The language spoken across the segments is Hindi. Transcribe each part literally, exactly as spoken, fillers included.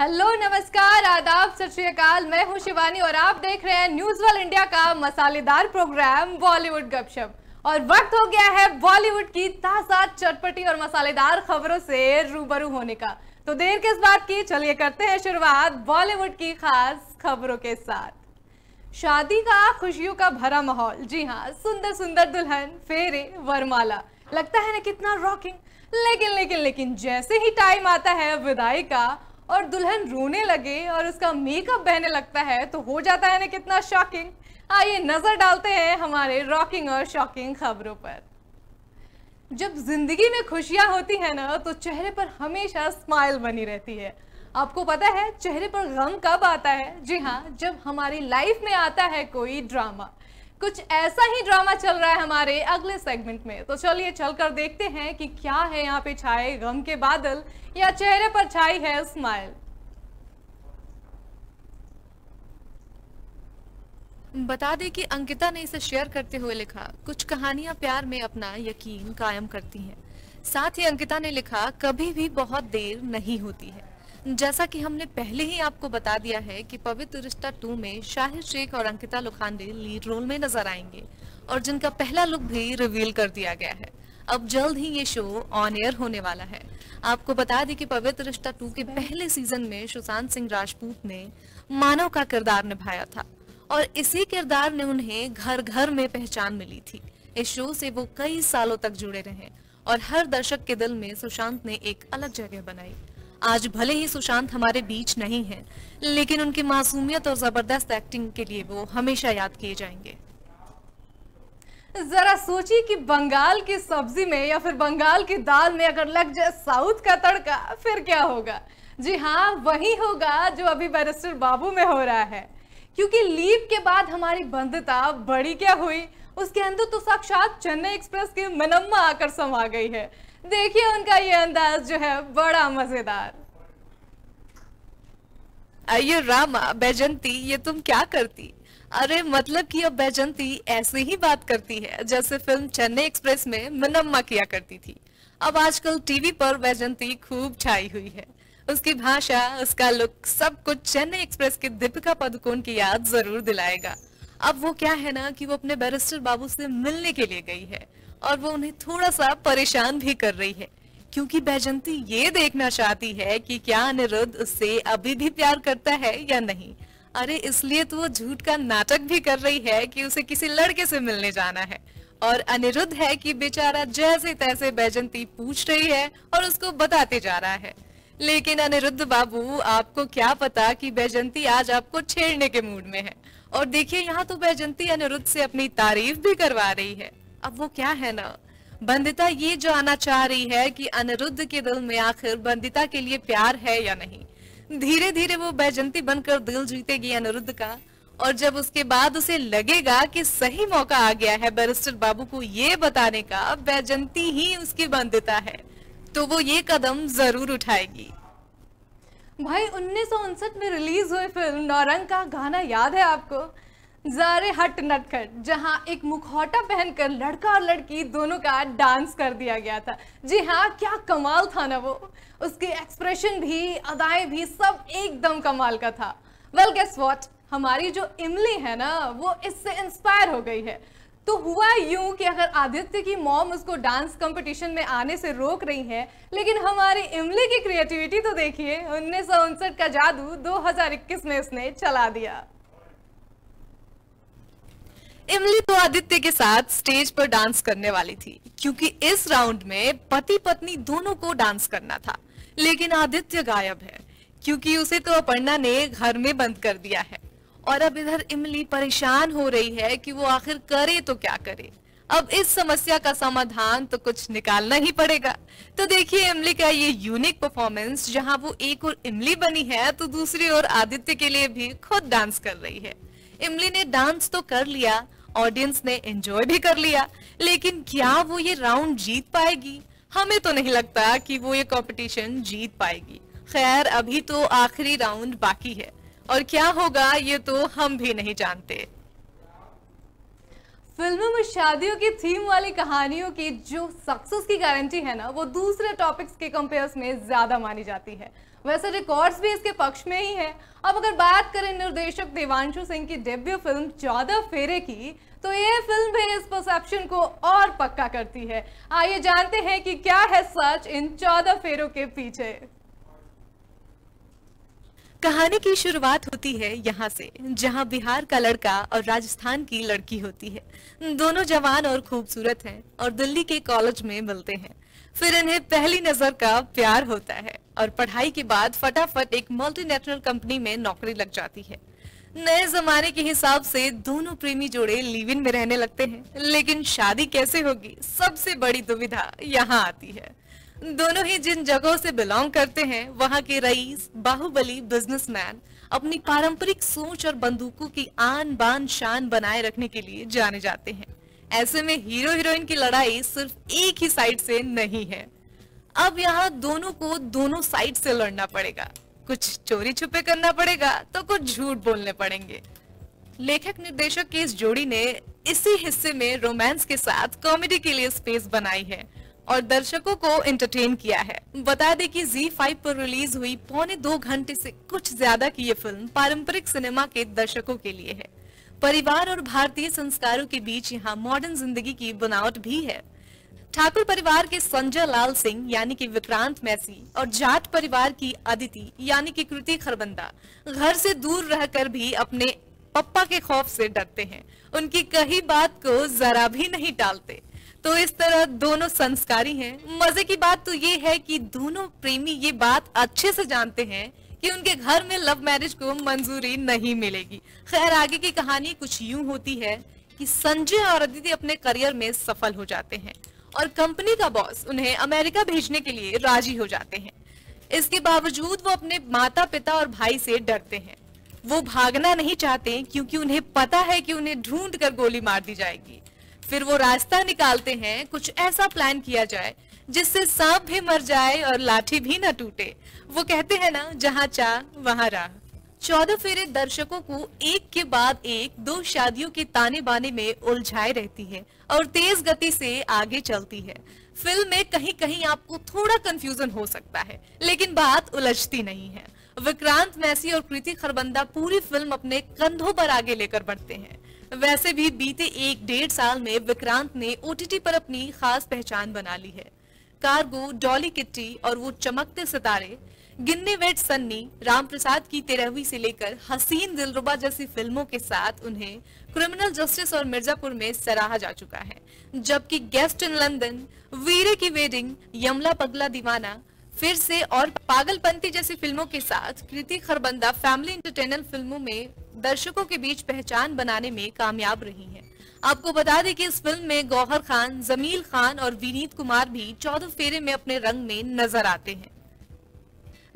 हेलो, नमस्कार, आदाब, सत श्री अकाल। मैं हूं शिवानी और आप देख रहे हैं न्यूज़वर्ल्ड इंडिया का मसालेदार प्रोग्राम बॉलीवुड गपशप। और वक्त हो गया है बॉलीवुड की ताजा, चटपटी और मसालेदार खबरों से रूबरू होने का। तो देर किस बात की, चलिए करते हैं शुरुआत बॉलीवुड की खास खबरों के साथ। शादी का खुशियों का भरा माहौल, जी हाँ, सुंदर सुंदर दुल्हन, फेरे, वरमाला, लगता है ना कितना रॉकिंग। लेकिन लेकिन लेकिन जैसे ही टाइम आता है विदाई का और दुल्हन रोने लगे और उसका मेकअप बहने लगता है तो हो जाता है ना कितना शॉकिंग। आइए नजर डालते हैं हमारे रॉकिंग और शॉकिंग खबरों पर। जब जिंदगी में खुशियां होती है ना तो चेहरे पर हमेशा स्माइल बनी रहती है। आपको पता है चेहरे पर गम कब आता है? जी हाँ, जब हमारी लाइफ में आता है कोई ड्रामा। कुछ ऐसा ही ड्रामा चल रहा है हमारे अगले सेगमेंट में, तो चलिए चलकर देखते हैं कि क्या है यहाँ पे छाए गम के बादल या चेहरे पर छाई है स्माइल। बता दें कि अंकिता ने इसे शेयर करते हुए लिखा, कुछ कहानियां प्यार में अपना यकीन कायम करती हैं। साथ ही अंकिता ने लिखा, कभी भी बहुत देर नहीं होती है। जैसा कि हमने पहले ही आपको बता दिया है कि पवित्र रिश्ता टू में शाहिद शेख और अंकिता लोखंडे लीड रोल में नजर आएंगे और जिनका पहला लुक भी रिवील कर दिया गया है। अब जल्द ही ये शो ऑन एयर होने वाला है। आपको बता दें कि पवित्र रिश्ता टू के पहले सीजन में सुशांत सिंह राजपूत ने मानव का किरदार निभाया था और इसी किरदार ने उन्हें घर घर में पहचान मिली थी। इस शो से वो कई सालों तक जुड़े रहे और हर दर्शक के दिल में सुशांत ने एक अलग जगह बनाई। आज भले ही सुशांत हमारे बीच नहीं हैं, लेकिन उनकी मासूमियत और जबरदस्त एक्टिंग के लिए वो हमेशा याद किए जाएंगे। जरा सोचिए कि बंगाल की सब्जी में या फिर बंगाल की दाल में अगर लग जाए साउथ का तड़का, फिर क्या होगा? जी हाँ, वही होगा जो अभी बैरिस्टर बाबू में हो रहा है। क्योंकि लीप के बाद हमारी बंधुता बड़ी क्या हुई, उसके अंदर तो साक्षात चेन्नई एक्सप्रेस की मनम्मा आकर समा गई है। देखिए उनका ये अंदाज जो है बड़ा मजेदार। अरे रामा बैजंती, ये तुम क्या करती? अरे मतलब कि अब बैजंती ऐसे ही बात करती है जैसे फिल्म चेन्नई एक्सप्रेस में मनम्मा किया करती थी। अब आजकल टीवी पर बैजंती खूब छाई हुई है। उसकी भाषा, उसका लुक, सब कुछ चेन्नई एक्सप्रेस के दीपिका पादुकोण की याद जरूर दिलाएगा। अब वो क्या है ना कि वो अपने बैरिस्टर बाबू से मिलने के लिए गई है और वो उन्हें थोड़ा सा परेशान भी कर रही है, क्योंकि बैजंती ये देखना चाहती है कि क्या अनिरुद्ध उससे अभी भी प्यार करता है या नहीं। अरे इसलिए तो वो झूठ का नाटक भी कर रही है कि उसे किसी लड़के से मिलने जाना है। और अनिरुद्ध है कि बेचारा जैसे तैसे बैजंती पूछ रही है और उसको बताते जा रहा है। लेकिन अनिरुद्ध बाबू, आपको क्या पता कि बैजंती आज आपको छेड़ने के मूड में है। और देखिए यहाँ तो बैजंती अनिरुद्ध से अपनी तारीफ भी करवा रही है। अब वो क्या है ना, बंदिता ये जानना चाह रही है कि अनिरुद्ध के दिल में आखिर बंदिता के लिए प्यार है या नहीं। धीरे धीरे वो बैजंती बनकर दिल जीतेगी अनिरुद्ध का। और जब उसके बाद उसे लगेगा कि सही मौका आ गया है बैरिस्टर बाबू को ये बताने का बैजंती ही उसकी बंदिता है, तो वो ये कदम जरूर उठाएगी। भाई उन्नीस सौ उनसठ में रिलीज हुई फिल्म नौरंग का गाना याद है आपको, जारे हट नटखट, जहां एक मुखौटा पहनकर लड़का और लड़की दोनों का डांस कर दिया गया था। जी हाँ, क्या कमाल था ना वो। उसके एक्सप्रेशन भी, अदाएं भी, सब एकदम कमाल का था। वेल गेस व्हाट, हमारी जो इमली है ना वो इससे इंस्पायर हो गई है। तो हुआ यूं कि अगर आदित्य की मॉम उसको डांस कंपटीशन में आने से रोक रही है, लेकिन हमारी इमली की क्रिएटिविटी तो देखिए, उन्नीस सौ उनसठ का जादू दो हजार इक्कीस में उसने चला दिया। इमली तो आदित्य के साथ स्टेज पर डांस करने वाली थी, क्योंकि इस राउंड में पति पत्नी दोनों को डांस करना था। लेकिन आदित्य गायब है, क्योंकि उसे तो अपर्णा ने घर में बंद कर दिया है। और अब इधर इमली परेशान हो रही है कि वो आखिर करे तो क्या करे। अब इस समस्या का समाधान तो कुछ निकालना ही पड़ेगा। तो देखिए इमली का ये यूनिक परफॉर्मेंस, जहाँ वो एक और इमली बनी है तो दूसरी ओर आदित्य के लिए भी खुद डांस कर रही है। इमली ने डांस तो कर लिया, ऑडियंस ने एंजॉय भी कर लिया, लेकिन क्या वो ये राउंड जीत पाएगी? हमें तो नहीं लगता कि वो ये कंपटीशन जीत पाएगी। खैर अभी तो आखिरी राउंड बाकी है और क्या होगा ये तो हम भी नहीं जानते। फिल्मों में शादियों की थीम वाली कहानियों की जो सक्सेस की गारंटी है ना, वो दूसरे टॉपिक्स के कंपेयर्स में ज्यादा मानी जाती है। वैसे रिकॉर्ड्स भी इसके पक्ष में ही है। अब अगर बात करें निर्देशक देवांशु सिंह की डेब्यू फिल्म चौदह फेरे की, तो यह फिल्म भी इस परसेप्शन को और पक्का करती है। आइए जानते हैं कि क्या है सच इन चौदह फेरों के पीछे। कहानी की शुरुआत होती है यहाँ से, जहाँ बिहार का लड़का और राजस्थान की लड़की होती है। दोनों जवान और खूबसूरत हैं और दिल्ली के कॉलेज में मिलते हैं। फिर इन्हें पहली नजर का प्यार होता है और पढ़ाई के बाद फटाफट एक मल्टीनेशनल कंपनी में नौकरी लग जाती है। नए जमाने के हिसाब से दोनों प्रेमी जोड़े लिव इन में रहने लगते हैं, लेकिन शादी कैसे होगी, सबसे बड़ी दुविधा यहाँ आती है। दोनों ही जिन जगहों से बिलोंग करते हैं, वहाँ के रईस, बाहुबली बिजनेसमैन अपनी पारंपरिक सोच और बंदूकों की आन बान शान बनाए रखने के लिए जाने जाते हैं। ऐसे में हीरो हीरोइन की लड़ाई सिर्फ एक ही साइड से नहीं है। अब यहाँ दोनों को दोनों साइड से लड़ना पड़ेगा, कुछ चोरी छुपे करना पड़ेगा तो कुछ झूठ बोलने पड़ेंगे। लेखक निर्देशक की इस जोड़ी ने इसी हिस्से में रोमांस के साथ कॉमेडी के लिए स्पेस बनाई है और दर्शकों को एंटरटेन किया है। बता दें कि जी फाइव पर रिलीज हुई पौने दो घंटे से कुछ ज्यादा की ये फिल्म पारंपरिक सिनेमा के दर्शकों के लिए है। परिवार और भारतीय संस्कारों के बीच यहाँ मॉडर्न जिंदगी की बनावट भी है। ठाकुर परिवार के संजय लाल सिंह यानी कि विक्रांत मैसी और जाट परिवार की आदित्य यानी कि कृति खरबंदा घर से दूर रहकर भी अपने पप्पा के खौफ से डरते हैं, उनकी कही बात को जरा भी नहीं टालते। तो इस तरह दोनों संस्कारी हैं। मजे की बात तो ये है कि दोनों प्रेमी ये बात अच्छे से जानते हैं कि उनके घर में लव मैरिज को मंजूरी नहीं मिलेगी। खैर आगे की कहानी कुछ यूं होती है कि संजय और अदिति अपने करियर में सफल हो जाते हैं और कंपनी का बॉस उन्हें अमेरिका भेजने के लिए राजी हो जाते हैं। इसके बावजूद वो अपने माता पिता और भाई से डरते हैं। वो भागना नहीं चाहते क्योंकि उन्हें पता है कि उन्हें ढूंढ कर गोली मार दी जाएगी। फिर वो रास्ता निकालते हैं, कुछ ऐसा प्लान किया जाए जिससे सांप भी मर जाए और लाठी भी न टूटे। वो कहते हैं ना, जहाँ चाह वहाँ राह। चौदह फेरे दर्शकों को एक के बाद एक दो शादियों के ताने बाने में उलझाए रहती है और तेज गति से आगे चलती है। फिल्म में कहीं कहीं आपको थोड़ा कंफ्यूजन हो सकता है, लेकिन बात उलझती नहीं है। विक्रांत मैसी और कृति खरबंदा पूरी फिल्म अपने कंधों पर आगे लेकर बढ़ते हैं। वैसे भी बीते एक डेढ़ साल में विक्रांत ने ओटीटी पर अपनी खास पहचान बना ली है। कार्गो, डॉली किट्टी और वो चमकते सितारे, गिन्नी वेट सन्नी, रामप्रसाद की तेरहवीं से लेकर हसीन दिलरुबा जैसी फिल्मों के साथ उन्हें क्रिमिनल जस्टिस और मिर्जापुर में सराहा जा चुका है। जबकि गेस्ट इन लंदन, वीरे की वेडिंग, यमला पगला दीवाना, फिर से और पागलपंती जैसी फिल्मों के साथ कृति खरबंदा फैमिली एंटरटेनर फिल्मों में दर्शकों के बीच पहचान बनाने में कामयाब रही हैं। आपको बता दें कि इस फिल्म में गौहर खान, जमील खान और विनीत कुमार भी चौदह फेरे में अपने रंग में नजर आते हैं।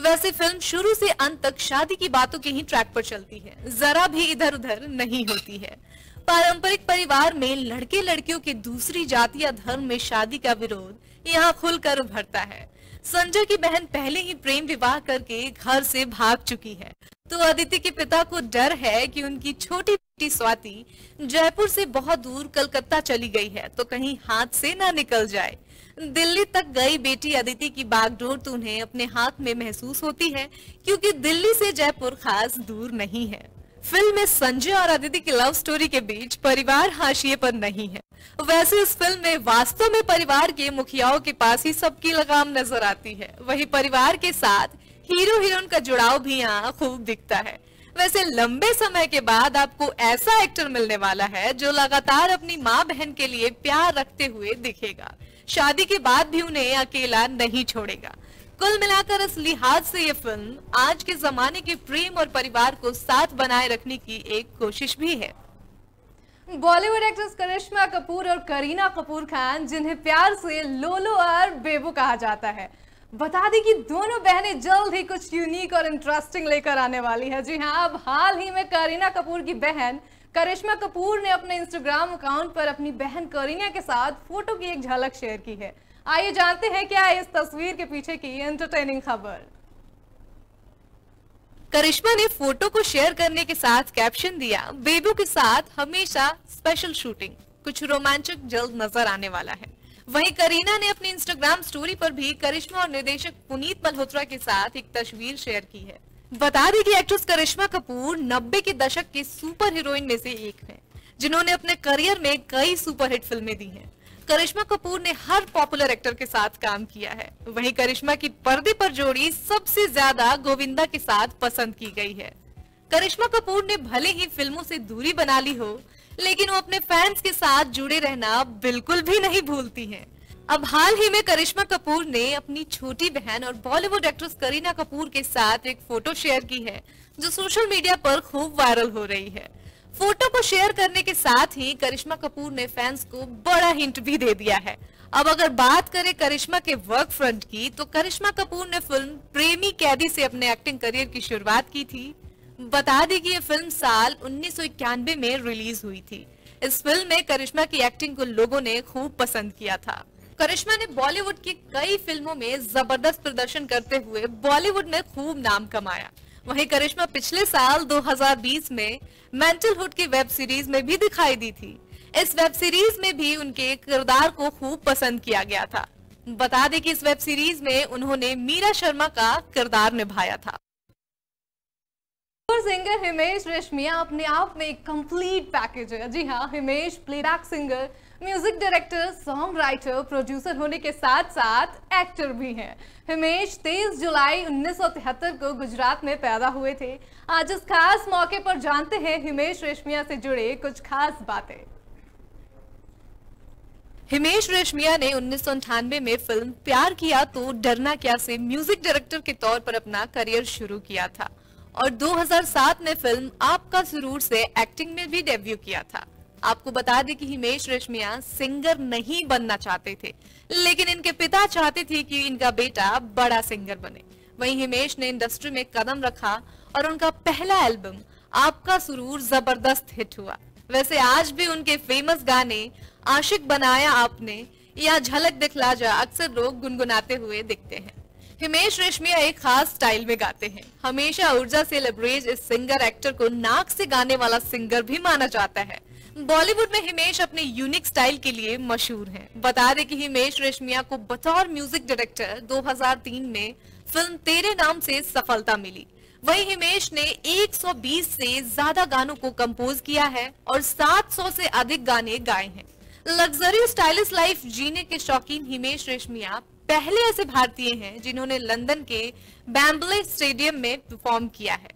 वैसे फिल्म शुरू से अंत तक शादी की बातों के ही ट्रैक पर चलती है, जरा भी इधर उधर नहीं होती है। पारंपरिक परिवार में लड़के लड़कियों के दूसरी जाति या धर्म में शादी का विरोध यहाँ खुलकर उभरता है। संजय की बहन पहले ही प्रेम विवाह करके घर से भाग चुकी है, तो अदिति के पिता को डर है कि उनकी छोटी बेटी स्वाति जयपुर से बहुत दूर कलकत्ता चली गई है, तो कहीं हाथ से ना निकल जाए। दिल्ली तक गई बेटी अदिति की बागडोर तो उन्हें अपने हाथ में महसूस होती है, क्योंकि दिल्ली से जयपुर खास दूर नहीं है। फिल्म में संजय और अदिति की लव स्टोरी के बीच परिवार हाशिए पर नहीं है। वैसे इस फिल्म में वास्तव में परिवार के मुखियाओं के पास ही सबकी लगाम नजर आती है, वही परिवार के साथ हीरो हीरोइन का जुड़ाव भी यहाँ खूब दिखता है। वैसे लंबे समय के बाद आपको ऐसा एक्टर मिलने वाला है जो लगातार अपनी माँ बहन के लिए प्यार रखते हुए दिखेगा, शादी के बाद भी उन्हें अकेला नहीं छोड़ेगा। कुल मिलाकर इस लिहाज से ये फिल्म आज के जमाने के प्रेम और परिवार को साथ बनाए रखने की एक कोशिश भी है। बॉलीवुड एक्ट्रेस करिश्मा कपूर और करीना कपूर खान, जिन्हें प्यार से लोलो और बेबो कहा जाता है, बता दें कि दोनों बहनें जल्द ही कुछ यूनिक और इंटरेस्टिंग लेकर आने वाली है। जी हाँ, अब हाल ही में करीना कपूर की बहन करिश्मा कपूर ने अपने इंस्टाग्राम अकाउंट पर अपनी बहन करीना के साथ फोटो की एक झलक शेयर की है। आइए जानते हैं क्या इस तस्वीर के पीछे की एंटरटेनिंग खबर। करिश्मा ने फोटो को शेयर करने के साथ कैप्शन दिया, बेबू के साथ हमेशा स्पेशल शूटिंग। कुछ रोमांचक जल्द नजर आने वाला है। वहीं करीना ने अपनी इंस्टाग्राम स्टोरी पर भी करिश्मा और निर्देशक पुनीत मल्होत्रा के साथ एक तस्वीर शेयर की है। बता दें कि एक्ट्रेस करिश्मा कपूर नब्बे के दशक की सुपर हीरोइन में से एक है, जिन्होंने अपने करियर में कई सुपरहिट फिल्में दी हैं। करिश्मा कपूर ने हर पॉपुलर एक्टर के साथ काम किया है। वहीं करिश्मा की पर्दे पर जोड़ी सबसे ज्यादा गोविंदा के साथ पसंद की गई है। करिश्मा कपूर ने भले ही फिल्मों से दूरी बना ली हो, लेकिन वो अपने फैंस के साथ जुड़े रहना बिल्कुल भी नहीं भूलती हैं। अब हाल ही में करिश्मा कपूर ने अपनी छोटी बहन और बॉलीवुड एक्ट्रेस करीना कपूर के साथ एक फोटो शेयर की है, जो सोशल मीडिया पर खूब वायरल हो रही है। फोटो को शेयर करने के साथ ही करिश्मा कपूर ने फैंस को बड़ा हिंट भी दे दिया है। अब अगर बात करें करिश्मा के वर्क फ्रंट की, तो करिश्मा कपूर ने फिल्म प्रेमी कैदी से अपने एक्टिंग करियर की शुरुआत की थी। बता दें कि ये फिल्म साल उन्नीस सौ इक्यानवे में रिलीज हुई थी। इस फिल्म में करिश्मा की एक्टिंग को लोगों ने खूब पसंद किया था। करिश्मा ने बॉलीवुड की कई फिल्मों में जबरदस्त प्रदर्शन करते हुए बॉलीवुड में खूब नाम कमाया। वहीं करिश्मा पिछले साल दो हज़ार बीस में मेंटलहुड की वेब सीरीज में भी दिखाई दी थी। इस वेब सीरीज में भी उनके किरदार को खूब पसंद किया गया था। बता दें कि इस वेब सीरीज में उन्होंने मीरा शर्मा का किरदार निभाया था। सिंगर हिमेश रेशमिया अपने आप में एक कंप्लीट पैकेज है। जी हाँ, Himesh playback singer, music director, song writer, producer होने के साथ साथ एक्टर भी हैं। हिमेश तेईस जुलाई उन्नीस सौ तिहत्तर को गुजरात में पैदा हुए थे। आज इस खास मौके पर जानते हैं हिमेश रेशमिया से जुड़े कुछ खास बातें। हिमेश रेशमिया ने उन्नीस सौ अठानवे में फिल्म प्यार किया तो डरना क्या से म्यूजिक डायरेक्टर के तौर पर अपना करियर शुरू किया था और दो हज़ार सात में फिल्म आपका सुरूर से एक्टिंग में भी डेब्यू किया था। आपको बता दें कि हिमेश रेशमिया सिंगर नहीं बनना चाहते थे, लेकिन इनके पिता चाहते थे कि इनका बेटा बड़ा सिंगर बने। वहीं हिमेश ने इंडस्ट्री में कदम रखा और उनका पहला एल्बम आपका सुरूर जबरदस्त हिट हुआ। वैसे आज भी उनके फेमस गाने आशिक बनाया आपने या झलक दिखला जा अक्सर लोग गुनगुनाते हुए दिखते हैं। हिमेश रेशमिया एक खास स्टाइल में गाते हैं। हमेशा ऊर्जा से लबरेज इस सिंगर एक्टर को नाक से गाने वाला सिंगर भी माना जाता है। बॉलीवुड में हिमेश अपने यूनिक स्टाइल के लिए मशहूर हैं। बता दें कि हिमेश रेशमिया को बतौर म्यूजिक डायरेक्टर दो हज़ार तीन में फिल्म तेरे नाम से सफलता मिली। वहीं हिमेश ने एक सौ बीस से ज्यादा गानों को कंपोज किया है और सात सौ से अधिक गाने गाए हैं। लग्जरी स्टाइलिश लाइफ जीने के शौकीन हिमेश रेशमिया पहले ऐसे भारतीय हैं जिन्होंने लंदन के बैम्बले स्टेडियम में परफॉर्म किया है।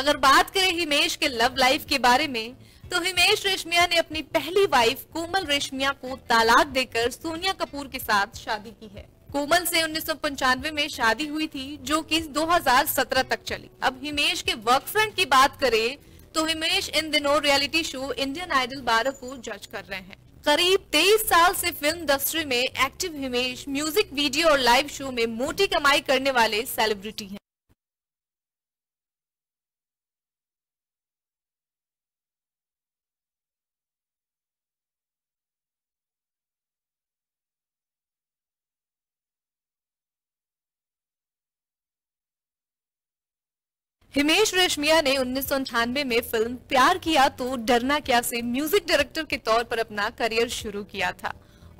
अगर बात करें हिमेश के लव लाइफ के बारे में, तो हिमेश रेशमिया ने अपनी पहली वाइफ कोमल रेशमिया को तलाक देकर सोनिया कपूर के साथ शादी की है। कोमल से उन्नीस सौ पंचानवे में शादी हुई थी, जो कि दो हज़ार सत्रह तक चली। अब हिमेश के वर्क फ्रंट की बात करें, तो हिमेश इन दिनों रियलिटी शो इंडियन आइडल बारह को जज कर रहे हैं। करीब तेईस साल से फिल्म इंडस्ट्री में एक्टिव हिमेश म्यूजिक वीडियो और लाइव शो में मोटी कमाई करने वाले सेलिब्रिटी हैं। हिमेश रेशमिया ने उन्नीस सौ अठानवे में फिल्म प्यार किया तो डरना क्या से म्यूजिक डायरेक्टर के तौर पर अपना करियर शुरू किया था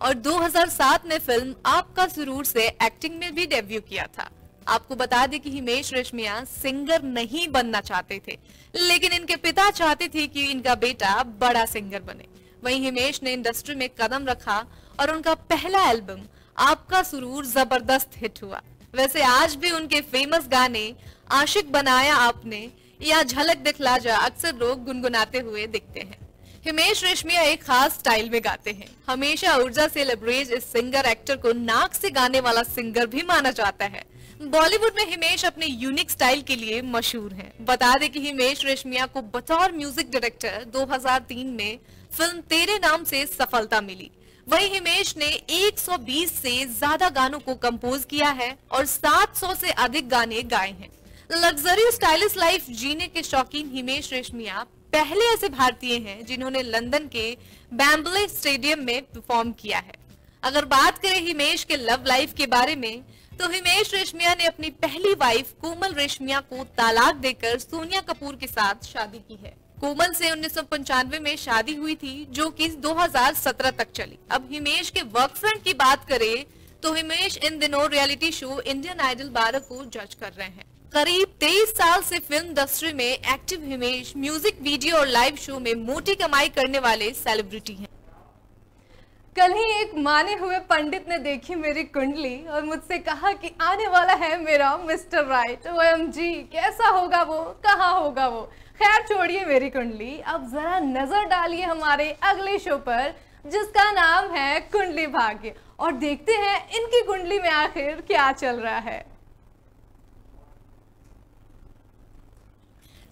और दो हज़ार सात में फिल्म आपका सुरूर से एक्टिंग में भी डेब्यू किया था। आपको बता दें कि हिमेश रेशमिया सिंगर नहीं बनना चाहते थे, लेकिन इनके पिता चाहते थे कि इनका बेटा बड़ा सिंगर बने। वहीं हिमेश ने इंडस्ट्री में कदम रखा और उनका पहला एल्बम आपका सुरूर जबरदस्त हिट हुआ। वैसे आज भी उनके फेमस गाने आशिक बनाया आपने या झलक दिखला जा अक्सर लोग गुनगुनाते हुए दिखते हैं। हिमेश रेशमिया एक खास स्टाइल में गाते हैं। हमेशा ऊर्जा से लबरेज इस सिंगर एक्टर को नाक से गाने वाला सिंगर भी माना जाता है। बॉलीवुड में हिमेश अपने यूनिक स्टाइल के लिए मशहूर हैं। बता दें कि हिमेश रेशमिया को बतौर म्यूजिक डायरेक्टर दो हज़ार तीन में फिल्म तेरे नाम से सफलता मिली। वहीं हिमेश ने एक सौ बीस से ज्यादा गानों को कंपोज किया है और सात सौ से अधिक गाने गाए हैं। लग्जरी स्टाइलिश लाइफ जीने के शौकीन हिमेश रेशमिया पहले ऐसे भारतीय हैं जिन्होंने लंदन के बैम्बले स्टेडियम में परफॉर्म किया है। अगर बात करें हिमेश के लव लाइफ के बारे में, तो हिमेश रेशमिया ने अपनी पहली वाइफ कोमल रेशमिया को तलाक देकर सोनिया कपूर के साथ शादी की है। कोमल से उन्नीस सौ पंचानवे में शादी हुई थी जो कि दो हज़ार सत्रह तक चली। अब हिमेश के वर्क फ्रंट की बात करें तो हिमेश इन दिनों रियलिटी शो इंडियन आइडल बारह को जज कर रहे हैं। करीब तेईस साल से फिल्म इंडस्ट्री में एक्टिव हिमेश म्यूजिक वीडियो और लाइव शो में मोटी कमाई करने वाले सेलिब्रिटी हैं। कल ही एक माने हुए पंडित ने देखी मेरी कुंडली और मुझसे कहा कि आने वाला है मेरा mister right. O M G, कैसा होगा वो, कहाँ होगा वो। खैर छोड़िए मेरी कुंडली, अब जरा नजर डालिए हमारे अगले शो पर जिसका नाम है कुंडली भाग्य, और देखते हैं इनकी कुंडली में आखिर क्या चल रहा है।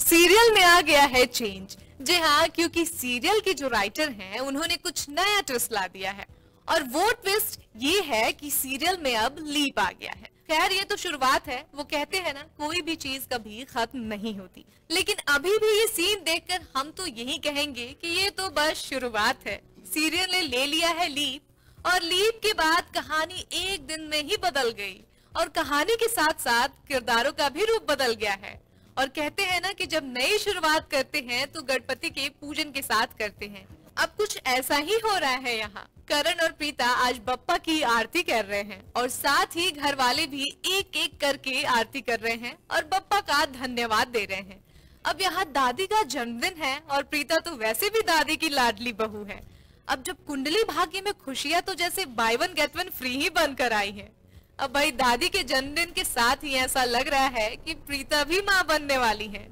सीरियल में आ गया है चेंज। जी हाँ, क्योंकि सीरियल के जो राइटर हैं उन्होंने कुछ नया ट्विस्ट ला दिया है, और वो ट्विस्ट ये है कि सीरियल में अब लीप आ गया है। खैर ये तो शुरुआत है, वो कहते हैं ना कोई भी चीज कभी खत्म नहीं होती, लेकिन अभी भी ये सीन देखकर हम तो यही कहेंगे कि ये तो बस शुरुआत है। सीरियल ने ले लिया है लीप, और लीप के बाद कहानी एक दिन में ही बदल गई, और कहानी के साथ साथ किरदारों का भी रूप बदल गया है। और कहते हैं ना कि जब नई शुरुआत करते हैं तो गणपति के पूजन के साथ करते हैं। अब कुछ ऐसा ही हो रहा है यहाँ। करण और प्रीता आज बप्पा की आरती कर रहे हैं, और साथ ही घर वाले भी एक एक करके आरती कर रहे हैं और बप्पा का धन्यवाद दे रहे हैं। अब यहाँ दादी का जन्मदिन है और प्रीता तो वैसे भी दादी की लाडली बहू है। अब जब कुंडली भाग्य में खुशियाँ तो जैसे buy one get one free ही बनकर आई है। अब भाई दादी के जन्मदिन के साथ ही ऐसा लग रहा है कि प्रीता भी माँ बनने वाली है।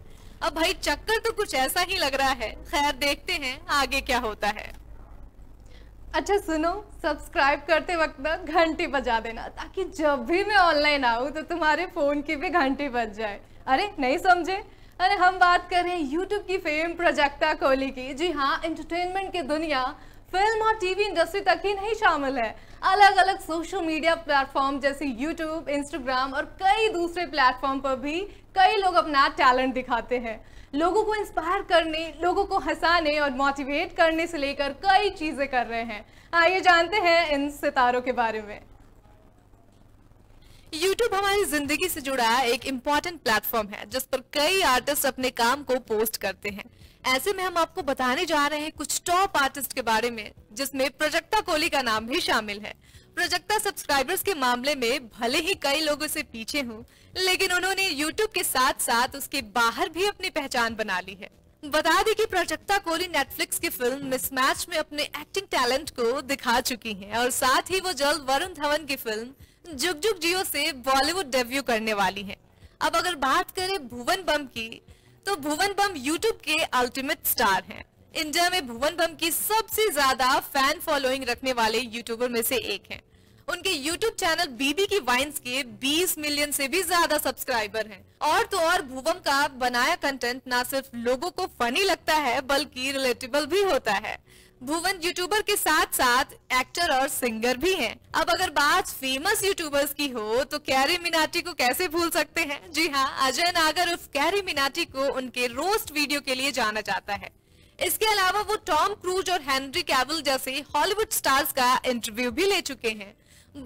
अब भाई चक्कर तो कुछ ऐसा ही लग रहा है। खैर देखते हैं आगे क्या होता है। अच्छा सुनो, सब्सक्राइब करते वक्त ना घंटी बजा देना ताकि जब भी मैं ऑनलाइन आऊँ तो तुम्हारे फोन की भी घंटी बज जाए। अरे नहीं समझे, अरे हम बात कर रहे हैं यूट्यूब की फेम प्रजक्ता कोहली की। जी हाँ, एंटरटेनमेंट की दुनिया फिल्म और टीवी इंडस्ट्री तक ही नहीं शामिल है, अलग अलग सोशल मीडिया प्लेटफॉर्म जैसे यूट्यूब, इंस्टाग्राम और कई दूसरे प्लेटफॉर्म पर भी कई लोग अपना टैलेंट दिखाते हैं। लोगों को इंस्पायर करने, लोगों को हंसाने और मोटिवेट करने से लेकर कई चीजें कर रहे हैं। आइए जानते हैं इन सितारों के बारे में। यूट्यूब हमारी जिंदगी से जुड़ा एक इम्पॉर्टेंट प्लेटफॉर्म है जिस पर कई आर्टिस्ट अपने काम को पोस्ट करते हैं। ऐसे में हम आपको बताने जा रहे हैं कुछ टॉप आर्टिस्ट के बारे में जिसमें प्रजक्ता कोहली का नाम भी शामिल है। प्रजक्ता सब्सक्राइबर्स के मामले में भले ही कई लोगों से पीछे हों, लेकिन उन्होंने यूट्यूब के साथ साथ उसके बाहर भी अपनी पहचान बना ली है। बता दें कि प्रजक्ता कोहली नेटफ्लिक्स की फिल्म मिसमैच में अपने एक्टिंग टैलेंट को दिखा चुकी है, और साथ ही वो जल्द वरुण धवन की फिल्म जुग जुग जियो से बॉलीवुड डेब्यू करने वाली है। अब अगर बात करें भुवन बम की, तो भुवन बम यूट्यूब के अल्टीमेट स्टार हैं। इंडिया में भुवन बम की सबसे ज्यादा फैन फॉलोइंग रखने वाले यूट्यूबर में से एक हैं। उनके यूट्यूब चैनल बीबी की वाइन्स के बीस मिलियन से भी ज्यादा सब्सक्राइबर हैं। और तो और भुवन का बनाया कंटेंट ना सिर्फ लोगों को फनी लगता है बल्कि रिलेटेबल भी होता है। भुवन यूट्यूबर के साथ साथ एक्टर और सिंगर भी हैं। अब अगर बात फेमस यूट्यूबर्स की हो तो कैरी मिनाटी को कैसे भूल सकते हैं। जी हाँ, अजय नागर उर्फ कैरी मिनाटी को उनके रोस्ट वीडियो के लिए जाना जाता है। इसके अलावा वो टॉम क्रूज और हेनरी कैविल जैसे हॉलीवुड स्टार्स का इंटरव्यू भी ले चुके हैं।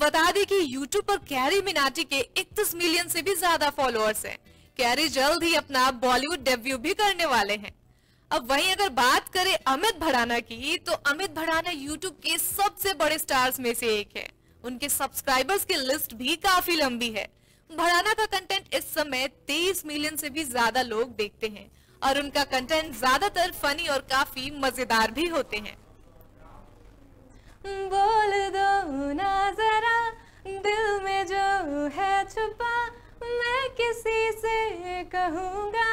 बता दें कि यूट्यूब पर कैरी मिनाटी के इकतीस मिलियन से भी ज्यादा फॉलोअर्स हैं। कैरी जल्द ही अपना बॉलीवुड डेब्यू भी करने वाले हैं। अब वहीं अगर बात करें अमित भड़ाना की, तो अमित भड़ाना यूट्यूब के सबसे बड़े स्टार्स में से एक है। उनके सब्सक्राइबर्स की लिस्ट भी काफी लंबी है। भड़ाना का कंटेंट इस समय तेईस मिलियन से भी ज्यादा लोग देखते हैं, और उनका कंटेंट ज्यादातर फनी और काफी मजेदार भी होते हैं। बोल दो ना जरा दिल में जो है छुपा, मैं किसी से कहूँगा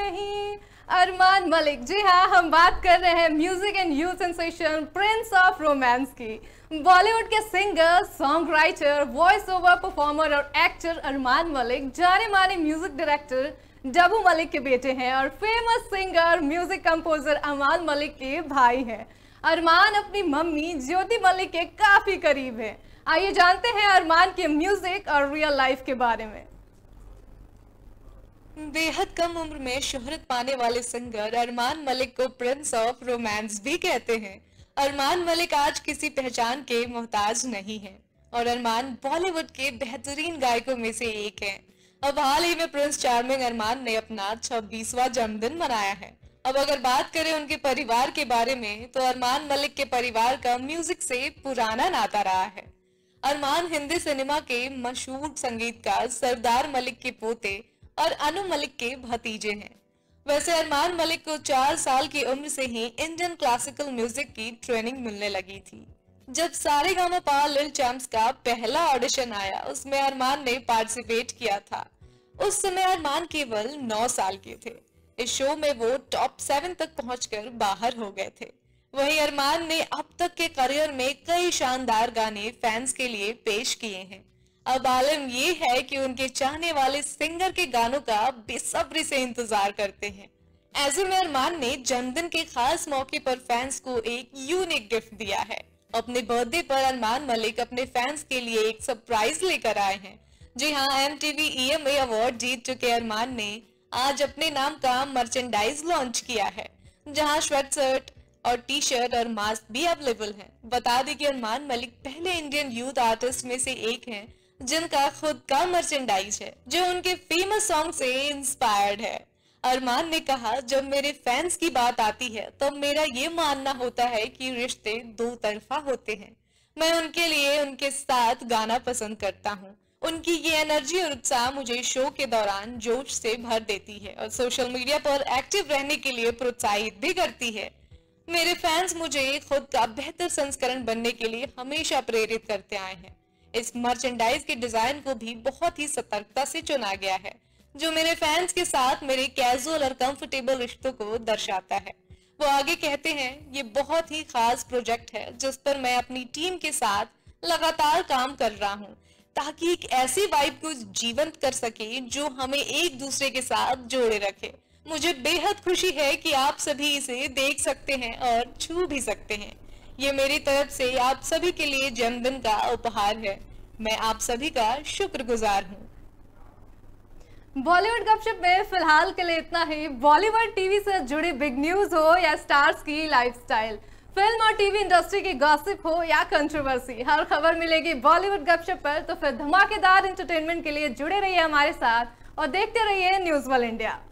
नहीं। अरमान मलिक, जी हाँ, हम बात कर रहे हैं music and you sensation prince of romance की। बॉलीवुड के singer, song writer, voice over performer और एक्टर अरमान मलिक जाने माने म्यूजिक डायरेक्टर डब्बू मलिक के बेटे हैं और famous singer music composer Armaan Malik के भाई हैं। अरमान अपनी मम्मी ज्योति मलिक के काफी करीब है। आइए जानते हैं अरमान के म्यूजिक और रियल लाइफ के बारे में। बेहद कम उम्र में शोहरत पाने वाले सिंगर अरमान मलिक को प्रिंस ऑफ रोमांस भी कहते हैं। अरमान मलिक आज किसी पहचान के मोहताज नहीं हैं, और अरमान बॉलीवुड के बेहतरीन गायकों में से एक हैं। अब हाल ही में प्रिंस चार्मिंग अरमान ने अपना छब्बीसवां जन्मदिन मनाया है। अब अगर बात करें उनके परिवार के बारे में तो अरमान मलिक के परिवार का म्यूजिक से पुराना नाता रहा है। अरमान हिंदी सिनेमा के मशहूर संगीतकार सरदार मलिक के पोते और अनु मलिक के भतीजे हैं। वैसे अरमान मलिक को चार साल की उम्र से ही इंडियन क्लासिकल म्यूजिक की ट्रेनिंग मिलने लगी थी। जब सारेगामापा लिटिल चैम्प्स का पहला ऑडिशन आया उसमें अरमान ने पार्टिसिपेट किया था। उस समय अरमान केवल नौ साल के थे। इस शो में वो टॉप सेवन तक पहुंचकर बाहर हो गए थे। वहीं अरमान ने अब तक के करियर में कई शानदार गाने फैंस के लिए पेश किए हैं। अब आलम ये है कि उनके चाहने वाले सिंगर के गानों का बेसब्री से इंतजार करते हैं। ऐसे में अरमान ने जन्मदिन के खास मौके पर फैंस को एक यूनिक गिफ्ट दिया है। अपने बर्थडे पर अरमान मलिक अपने फैंस के लिए एक सरप्राइज लेकर आए हैं। जी हाँ, एमटीवी ईएमए अवार्ड जीत चुके अरमान ने आज अपने नाम का मर्चेंडाइज लॉन्च किया है, जहां शर्ट और टी शर्ट और मास्क भी अवेलेबल हैं। बता दें कि अरमान मलिक पहले इंडियन यूथ आर्टिस्ट में से एक हैं जिनका खुद का मर्चेंडाइज है जो उनके फेमस सॉन्ग से इंस्पायर्ड है। अरमान ने कहा, जब मेरे फैंस की बात आती है तब तो मेरा ये मानना होता है कि रिश्ते दो तरफा होते हैं। मैं उनके लिए उनके साथ गाना पसंद करता हूँ। उनकी ये एनर्जी और उत्साह मुझे शो के दौरान जोश से भर देती है और सोशल मीडिया पर एक्टिव रहने के लिए प्रोत्साहित भी करती है। मेरे फैंस मुझे खुद का बेहतर संस्करण बनने के लिए हमेशा प्रेरित करते आए हैं। इस मर्चेंडाइज के डिजाइन को भी बहुत ही सतर्कता से चुना गया है जो मेरे फैंस के साथ मेरे कैजुअल और कंफर्टेबल रिश्तों को दर्शाता है। वो आगे कहते हैं, ये बहुत ही खास प्रोजेक्ट है जिस पर मैं अपनी टीम के साथ लगातार काम कर रहा हूँ ताकि एक ऐसी वाइब को जीवंत कर सके जो हमें एक दूसरे के साथ जोड़े रखे। मुझे बेहद खुशी है कि आप सभी इसे देख सकते हैं और छू भी सकते हैं। ये मेरी तरफ से आप सभी के लिए जन्मदिन का उपहार है। मैं आप सभी का शुक्रगुजार हूँ। बॉलीवुड गपशप में फिलहाल के लिए इतना ही। बॉलीवुड टीवी से जुड़ी बिग न्यूज हो या स्टार्स की लाइफस्टाइल, फिल्म और टीवी इंडस्ट्री की गॉसिप हो या कंट्रोवर्सी, हर खबर मिलेगी बॉलीवुड गपशप पर। तो फिर धमाकेदार एंटरटेनमेंट के लिए जुड़े रहिए हमारे साथ और देखते रहिए न्यूज़वर्ल्ड इंडिया।